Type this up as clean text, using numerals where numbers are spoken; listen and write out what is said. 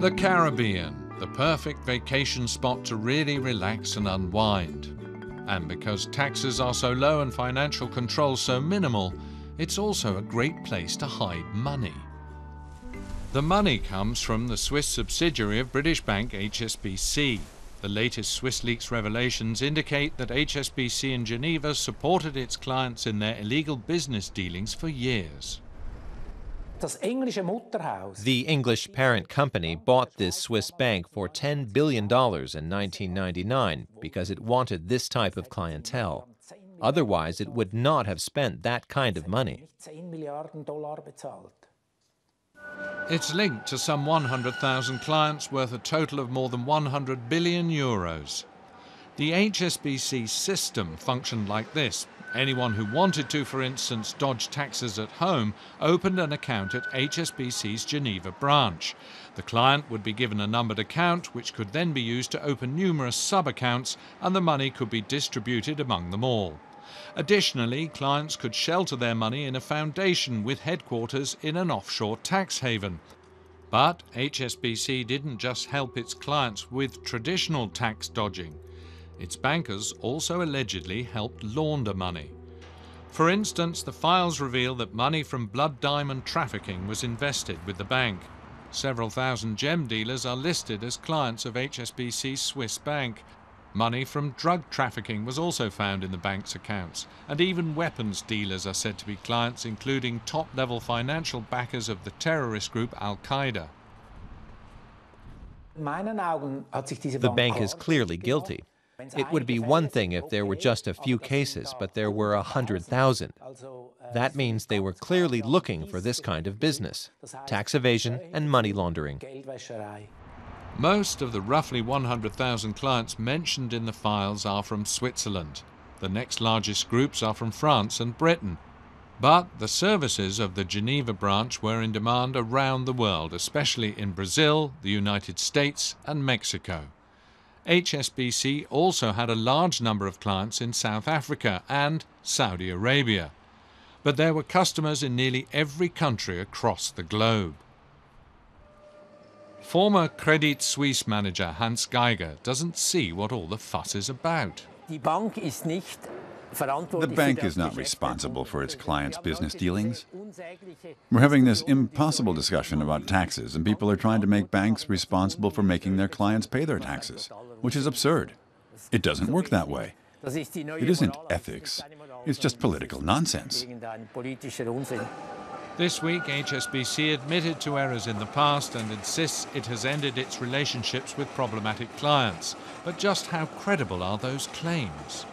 The Caribbean, the perfect vacation spot to really relax and unwind. And because taxes are so low and financial control so minimal, it's also a great place to hide money. The money comes from the Swiss subsidiary of British bank HSBC. The latest SwissLeaks revelations indicate that HSBC in Geneva supported its clients in their illegal business dealings for years. The English parent company bought this Swiss bank for $10 billion in 1999 because it wanted this type of clientele. Otherwise, it would not have spent that kind of money. It's linked to some 100,000 clients worth a total of more than 100 billion euros. The HSBC system functioned like this. Anyone who wanted to, for instance, dodge taxes at home, opened an account at HSBC's Geneva branch. The client would be given a numbered account, which could then be used to open numerous sub-accounts, and the money could be distributed among them all. Additionally, clients could shelter their money in a foundation with headquarters in an offshore tax haven. But HSBC didn't just help its clients with traditional tax dodging. Its bankers also allegedly helped launder money. For instance, the files reveal that money from blood diamond trafficking was invested with the bank. Several thousand gem dealers are listed as clients of HSBC's Swiss bank. Money from drug trafficking was also found in the bank's accounts, and even weapons dealers are said to be clients, including top-level financial backers of the terrorist group Al-Qaeda. The bank is clearly guilty. It would be one thing if there were just a few cases, but there were 100,000. That means they were clearly looking for this kind of business, tax evasion and money laundering. Most of the roughly 100,000 clients mentioned in the files are from Switzerland. The next largest groups are from France and Britain. But the services of the Geneva branch were in demand around the world, especially in Brazil, the United States and Mexico. HSBC also had a large number of clients in South Africa and Saudi Arabia. But there were customers in nearly every country across the globe. Former Credit Suisse manager Hans Geiger doesn't see what all the fuss is about. The bank is not responsible for its clients' business dealings. We're having this impossible discussion about taxes, and people are trying to make banks responsible for making their clients pay their taxes, which is absurd. It doesn't work that way. It isn't ethics. It's just political nonsense. This week, HSBC admitted to errors in the past and insists it has ended its relationships with problematic clients. But just how credible are those claims?